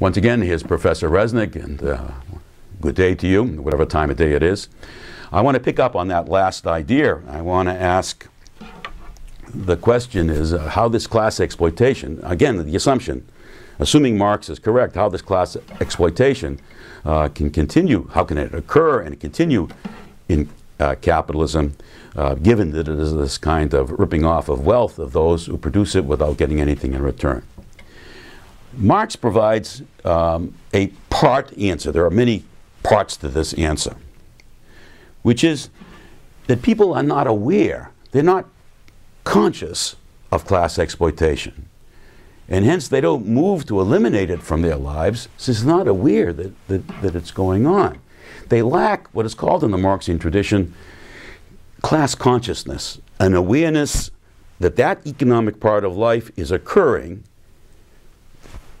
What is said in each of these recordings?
Once again, here's Professor Resnick, and good day to you, whatever time of day it is. I want to pick up on that last idea. I want to ask, the question is how this class exploitation, again, the assumption, assuming Marx is correct, how this class exploitation can continue, how can it occur and continue in capitalism, given that it is this kind of ripping off of wealth of those who produce it without getting anything in return. Marx provides a part answer. There are many parts to this answer, which is that people are not aware, they're not conscious of class exploitation, and hence they don't move to eliminate it from their lives, since they're not aware that it's going on. They lack what is called in the Marxian tradition class consciousness, an awareness that that economic part of life is occurring,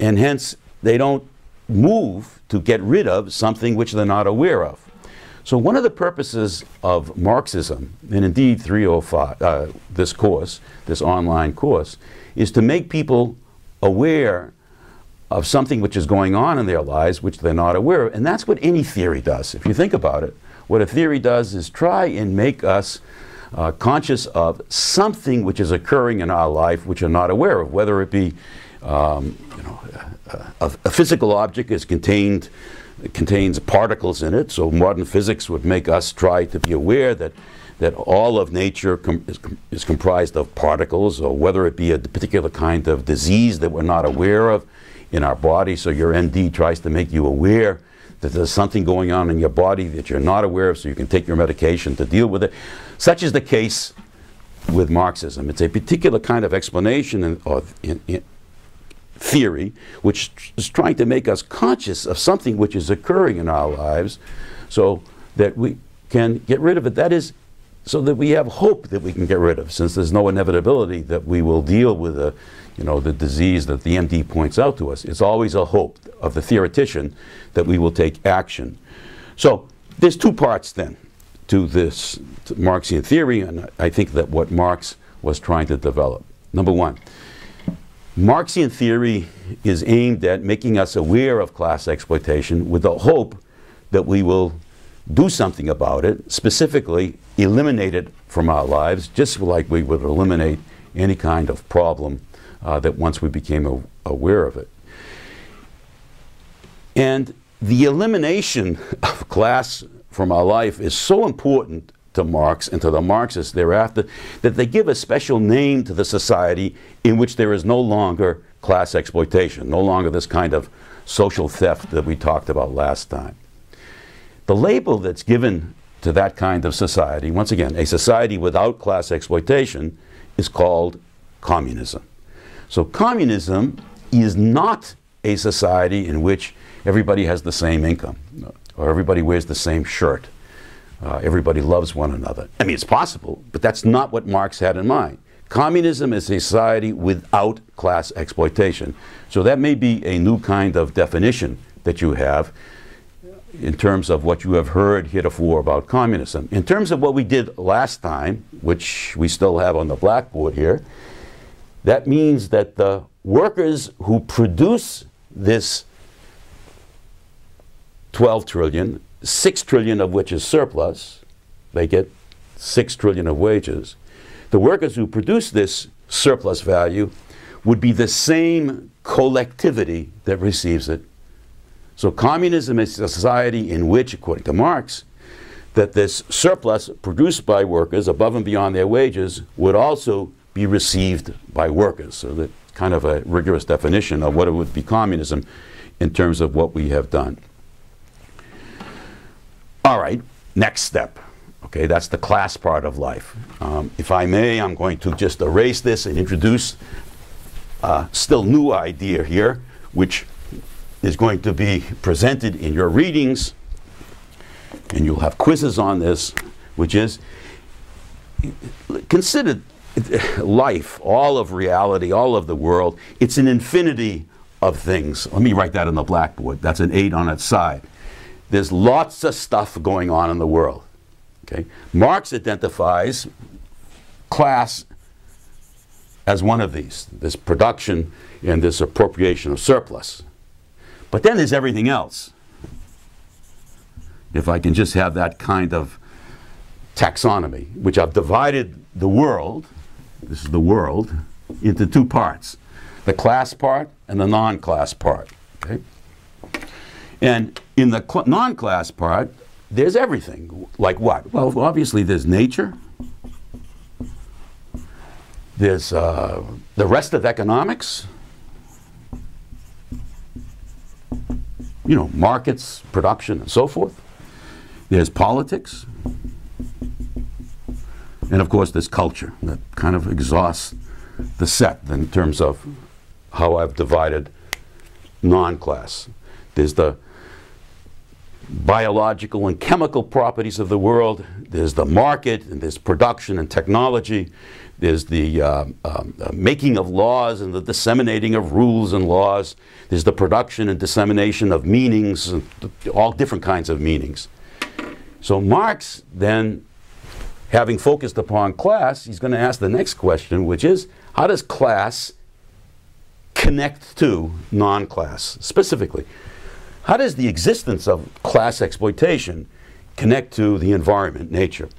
and hence they don't move to get rid of something which they're not aware of. So one of the purposes of Marxism, and indeed 305, this course, this online course, is to make people aware of something which is going on in their lives which they're not aware of. And that's what any theory does. If you think about it, what a theory does is try and make us conscious of something which is occurring in our life which we're not aware of, whether it be a physical object is contained. It contains particles in it, so modern physics would make us try to be aware that all of nature is comprised of particles, or whether it be a particular kind of disease that we're not aware of in our body. So your MD tries to make you aware that there's something going on in your body that you're not aware of, so you can take your medication to deal with it. Such is the case with Marxism. It's a particular kind of explanation in theory, which is trying to make us conscious of something which is occurring in our lives so that we can get rid of it. That is, so that we have hope that we can get rid of, since there's no inevitability that we will deal with the disease that the MD points out to us. It's always a hope of the theoretician that we will take action. So there's two parts then to this Marxian theory, and I think that what Marx was trying to develop. Number one, Marxian theory is aimed at making us aware of class exploitation with the hope that we will do something about it, specifically eliminate it from our lives, just like we would eliminate any kind of problem that once we became aware of it. And the elimination of class from our life is so important to Marx and to the Marxists thereafter, that they give a special name to the society in which there is no longer class exploitation, no longer this kind of social theft that we talked about last time. The label that's given to that kind of society, once again, a society without class exploitation, is called communism. So communism is not a society in which everybody has the same income, or everybody wears the same shirt. Everybody loves one another. I mean, it's possible, but that's not what Marx had in mind. Communism is a society without class exploitation. So that may be a new kind of definition that you have in terms of what you have heard heretofore about communism. In terms of what we did last time, which we still have on the blackboard here, that means that the workers who produce this 12 trillion, 6 trillion of which is surplus, they get 6 trillion of wages. The workers who produce this surplus value would be the same collectivity that receives it. So communism is a society in which, according to Marx, that this surplus produced by workers above and beyond their wages would also be received by workers. So that's kind of a rigorous definition of what it would be communism in terms of what we have done. All right, next step. Okay, that's the class part of life. If I may, I'm going to just erase this and introduce a still new idea here, which is going to be presented in your readings, and you'll have quizzes on this, which is, consider life, all of reality, all of the world. It's an infinity of things. Let me write that on the blackboard. That's an 8 on its side. There's lots of stuff going on in the world. Okay? Marx identifies class as one of these, this production and this appropriation of surplus. But then there's everything else. If I can just have that kind of taxonomy, which I've divided the world, this is the world, into two parts, the class part and the non-class part. Okay? And in the non-class part, there's everything. Like what? Well, obviously there's nature, there's the rest of economics, you know, markets, production, and so forth. There's politics, and of course there's culture. That kind of exhausts the set in terms of how I've divided non-class. There's the biological and chemical properties of the world, there's the market, and there's production and technology, there's the making of laws and the disseminating of rules and laws, there's the production and dissemination of meanings, and all different kinds of meanings. So Marx then, having focused upon class, he's going to ask the next question, which is, how does class connect to non-class specifically? How does the existence of class exploitation connect to the environment, nature,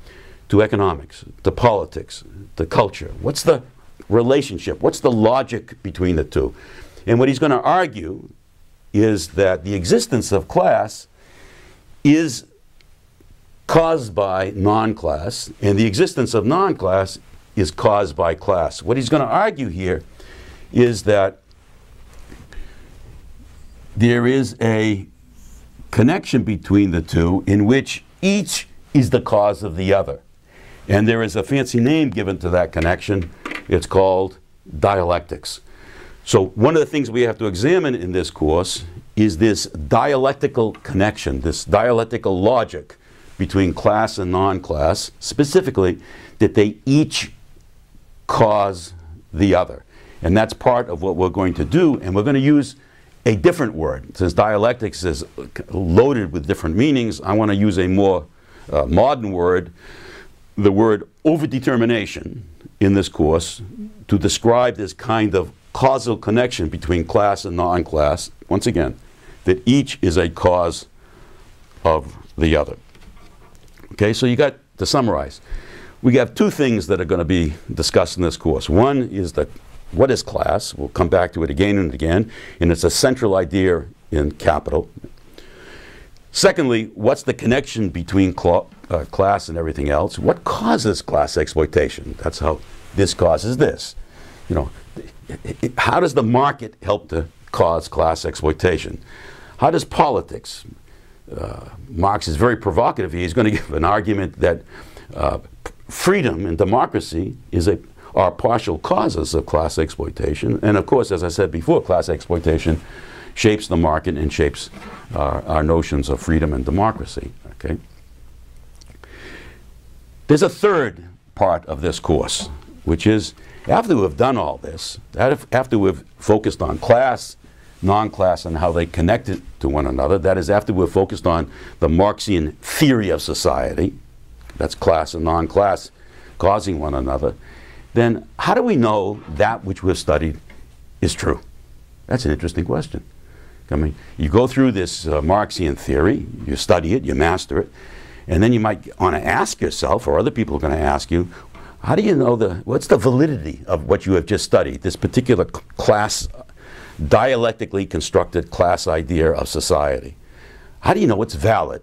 to economics, to politics, to culture? What's the relationship? What's the logic between the two? And what he's going to argue is that the existence of class is caused by non-class, and the existence of non-class is caused by class. What he's going to argue here is that there is a connection between the two in which each is the cause of the other. And there is a fancy name given to that connection. It's called dialectics. So one of the things we have to examine in this course is this dialectical connection, this dialectical logic between class and non-class, specifically that they each cause the other. And that's part of what we're going to do, and we're going to use a different word. Since dialectics is loaded with different meanings, I want to use a more modern word, the word overdetermination, in this course to describe this kind of causal connection between class and non-class, once again, that each is a cause of the other. Okay, so you got to summarize. We have two things that are going to be discussed in this course. One is the what is class? We'll come back to it again and again, and it's a central idea in Capital. Secondly, what's the connection between class and everything else? What causes class exploitation? That's how this causes this. You know, how does the market help to cause class exploitation? How does politics? Marx is very provocative here. He's going to give an argument that freedom and democracy is are partial causes of class exploitation. And of course, as I said before, class exploitation shapes the market and shapes our notions of freedom and democracy. Okay? There's a third part of this course, which is after we've done all this, after we've focused on class, non-class, and how they connect it to one another, that is after we're focused on the Marxian theory of society, that's class and non-class causing one another, then how do we know that which we've studied is true? That's an interesting question. I mean, you go through this Marxian theory, you study it, you master it, and then you might want to ask yourself, or other people are going to ask you, how do you know what's the validity of what you have just studied, this particular class, dialectically constructed class idea of society? How do you know it's valid?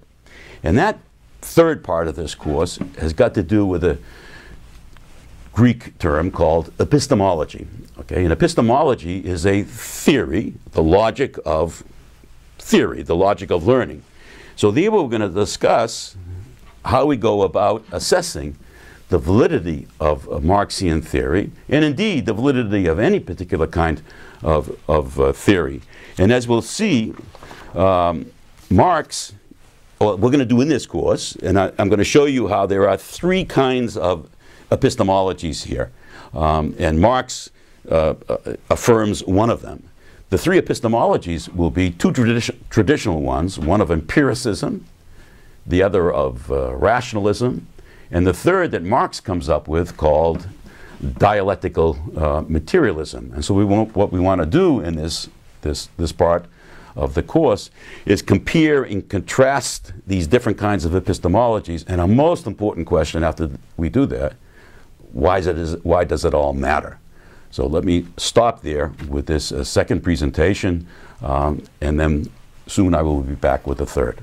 And that third part of this course has got to do with a Greek term called epistemology. Okay, and epistemology is a theory, the logic of theory, the logic of learning. So there we're going to discuss how we go about assessing the validity of Marxian theory, and indeed the validity of any particular kind of theory. And as we'll see, Marx, well, we're going to do in this course, and I'm going to show you how there are three kinds of epistemologies here, and Marx affirms one of them. The three epistemologies will be two traditional ones, one of empiricism, the other of rationalism, and the third that Marx comes up with called dialectical materialism. And so what we want to do in this part of the course, is compare and contrast these different kinds of epistemologies. And a most important question after we do that, why does it all matter? So let me stop there with this second presentation, and then soon I will be back with the third.